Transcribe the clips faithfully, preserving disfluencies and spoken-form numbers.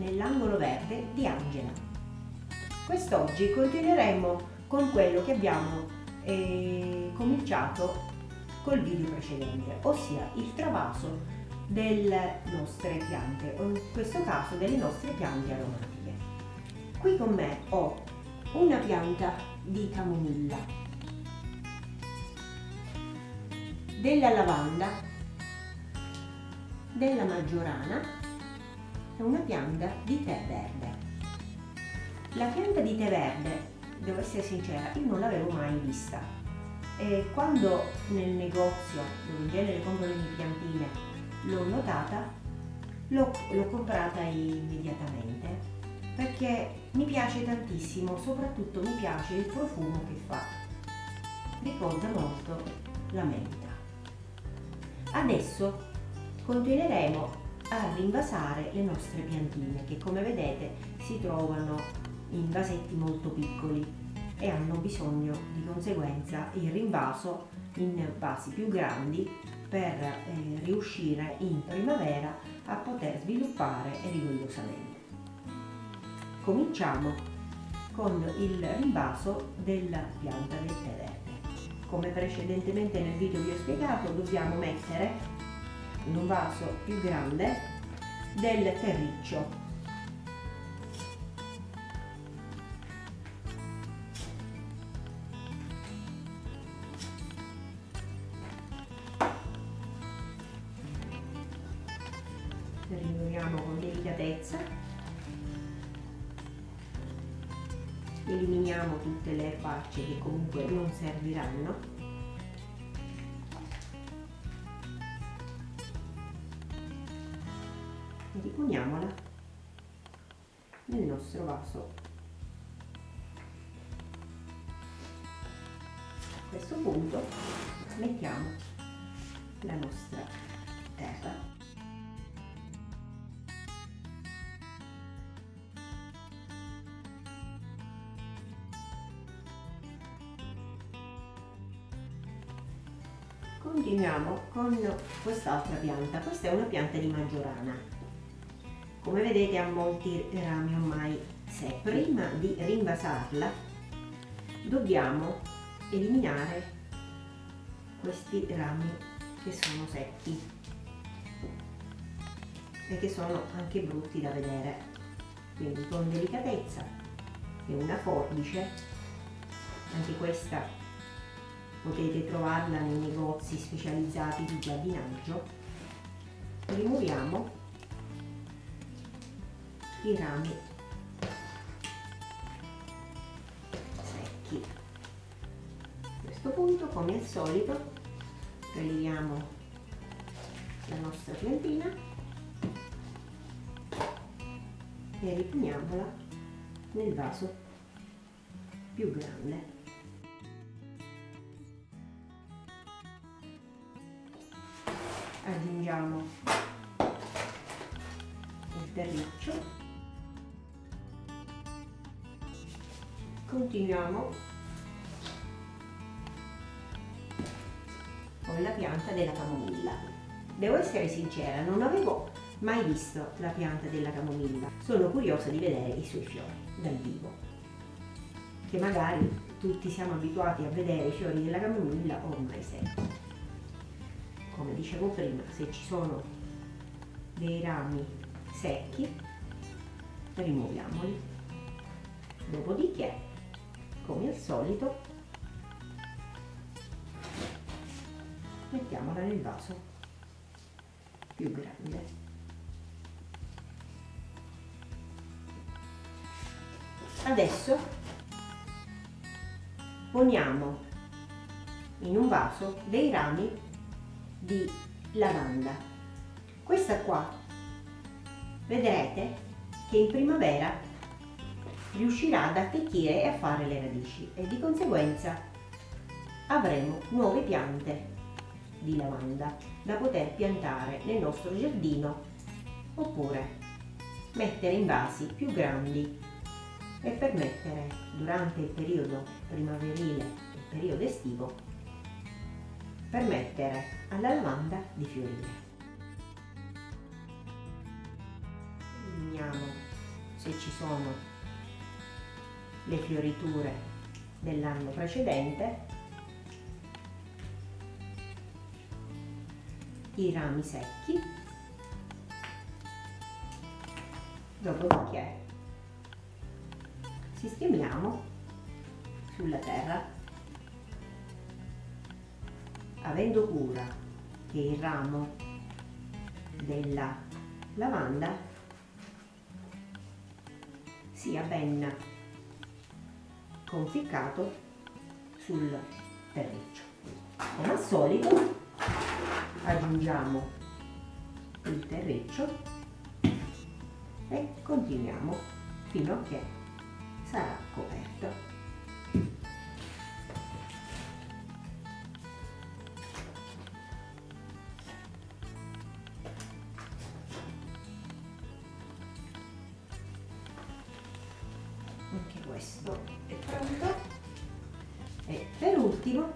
nell'angolo verde di Angela. Quest'oggi continueremo con quello che abbiamo eh, cominciato col video precedente, ossia il travaso delle nostre piante, o in questo caso delle nostre piante aromatiche. Qui con me ho una pianta di camomilla, della lavanda, della maggiorana e una pianta di tè verde. La pianta di tè verde, devo essere sincera, io non l'avevo mai vista, e quando nel negozio, dove in genere compro le mie piantine, l'ho notata, l'ho comprata immediatamente, perché mi piace tantissimo, soprattutto mi piace il profumo che fa, ricorda molto la menta. Adesso continueremo a rinvasare le nostre piantine, che come vedete si trovano in vasetti molto piccoli e hanno bisogno di conseguenza il rinvaso in vasi più grandi per eh, riuscire in primavera a poter sviluppare rigogliosamente. Cominciamo con il rinvaso della pianta del tè verde. Come precedentemente nel video vi ho spiegato, dobbiamo mettere in un vaso più grande del terriccio. Rimuoviamo con delicatezza. Eliminiamo tutte le erbacce che comunque non serviranno. E riponiamola nel nostro vaso. A questo punto mettiamo la nostra terra. Continuiamo con quest'altra pianta, questa è una pianta di maggiorana. Come vedete ha molti rami ormai secchi. Prima di rinvasarla dobbiamo eliminare questi rami che sono secchi e che sono anche brutti da vedere. Quindi con delicatezza e una forbice, anche questa potete trovarla nei negozi specializzati di giardinaggio, rimuoviamo i rami secchi. A questo punto, come al solito, preleviamo la nostra piantina e riponiamola nel vaso più grande. Aggiungiamo il terriccio, continuiamo con la pianta della camomilla. Devo essere sincera, non avevo mai visto la pianta della camomilla, sono curiosa di vedere i suoi fiori dal vivo, che magari tutti siamo abituati a vedere i fiori della camomilla ormai sempre. Come dicevo prima, se ci sono dei rami secchi, rimuoviamoli. Dopodiché, come al solito, mettiamola nel vaso più grande. Adesso poniamo in un vaso dei rami di lavanda. Questa qua vedrete che in primavera riuscirà ad attecchire e a fare le radici, e di conseguenza avremo nuove piante di lavanda da poter piantare nel nostro giardino oppure mettere in vasi più grandi e permettere durante il periodo primaverile e il periodo estivo permettere alla lavanda di fiorire. Eliminiamo se ci sono le fioriture dell'anno precedente, i rami secchi, dopodiché sistemiamo sulla terra, avendo cura che il ramo della lavanda sia ben conficcato sul terriccio. Come al solito aggiungiamo il terriccio e continuiamo fino a che sarà coperto. Anche questo è pronto. E per ultimo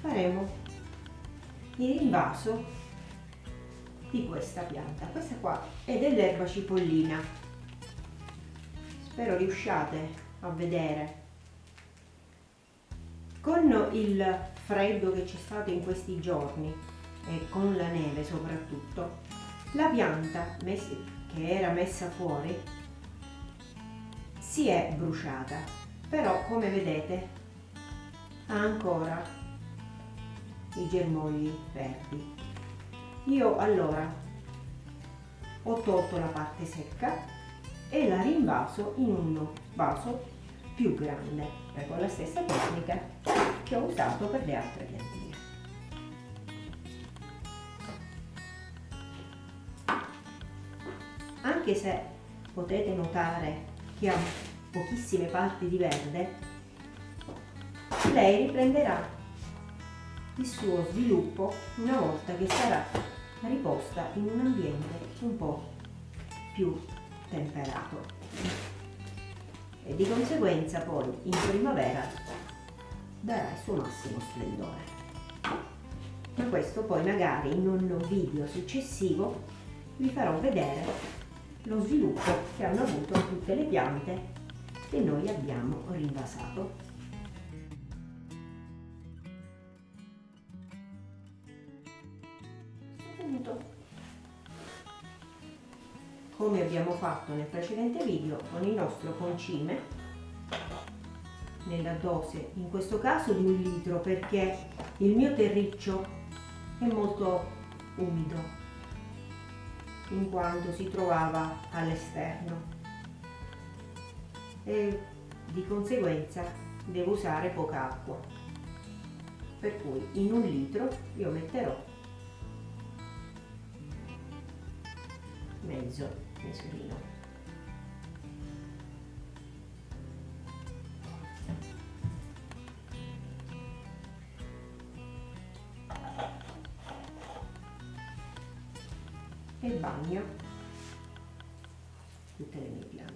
faremo il invaso di questa pianta. Questa qua è dell'erba cipollina. Spero riusciate a vedere. Con il freddo che c'è stato in questi giorni e con la neve soprattutto, la pianta che era messa fuori si è bruciata, però come vedete ha ancora i germogli verdi. Io allora ho tolto la parte secca e la rinvaso in un vaso più grande, con la stessa tecnica che ho usato per le altre piantine. Anche se potete notare che ha pochissime parti di verde, lei riprenderà il suo sviluppo una volta che sarà riposta in un ambiente un po' più temperato, e di conseguenza poi in primavera darà il suo massimo splendore. Ma questo poi magari in un video successivo vi farò vedere lo sviluppo che hanno avuto tutte le piante che noi abbiamo rinvasato. Come abbiamo fatto nel precedente video con il nostro concime, nella dose in questo caso di un litro, perché il mio terriccio è molto umido in quanto si trovava all'esterno e di conseguenza devo usare poca acqua, per cui in un litro io metterò mezzo misurino. E bagno tutte le mie piante.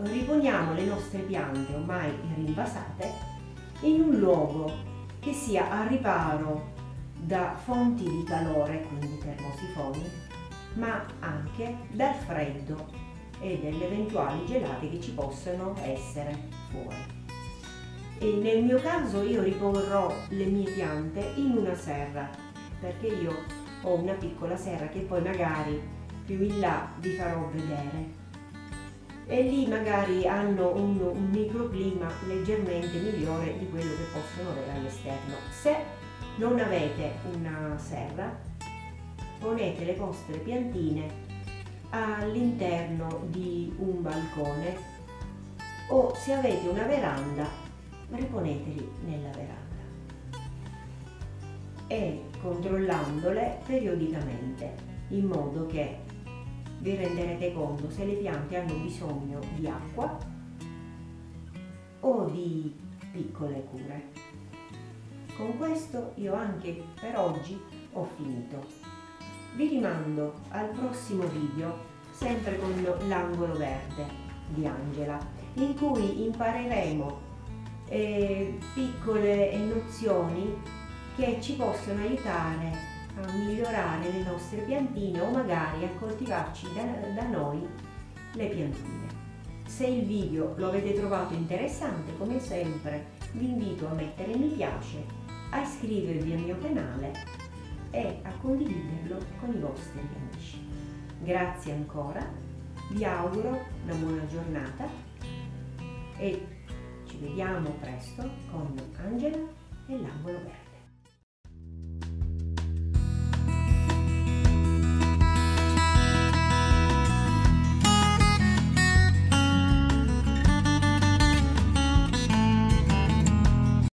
Riponiamo le nostre piante ormai rinvasate in un luogo che sia a riparo da fonti di calore, quindi termosifoni, ma anche dal freddo e delle eventuali gelate che ci possano essere fuori. E nel mio caso io riporrò le mie piante in una serra, perché io ho una piccola serra che poi magari più in là vi farò vedere. E lì magari hanno un, un microclima leggermente migliore di quello che possono avere all'esterno. Se non avete una serra, ponete le vostre piantine all'interno di un balcone, o se avete una veranda, riponeteli nella veranda e controllandole periodicamente, in modo che vi renderete conto se le piante hanno bisogno di acqua o di piccole cure. Con questo io anche per oggi ho finito. vi rimando al prossimo video, sempre con l'angolo verde di Angela, in cui impareremo eh, piccole nozioni che ci possono aiutare a migliorare le nostre piantine o magari a coltivarci da, da noi le piantine. Se il video lo avete trovato interessante, come sempre vi invito a mettere mi piace, a iscrivervi al mio canale e a condividerlo con i vostri amici. Grazie ancora, vi auguro una buona giornata e ci vediamo presto con Angela e l'angolo verde.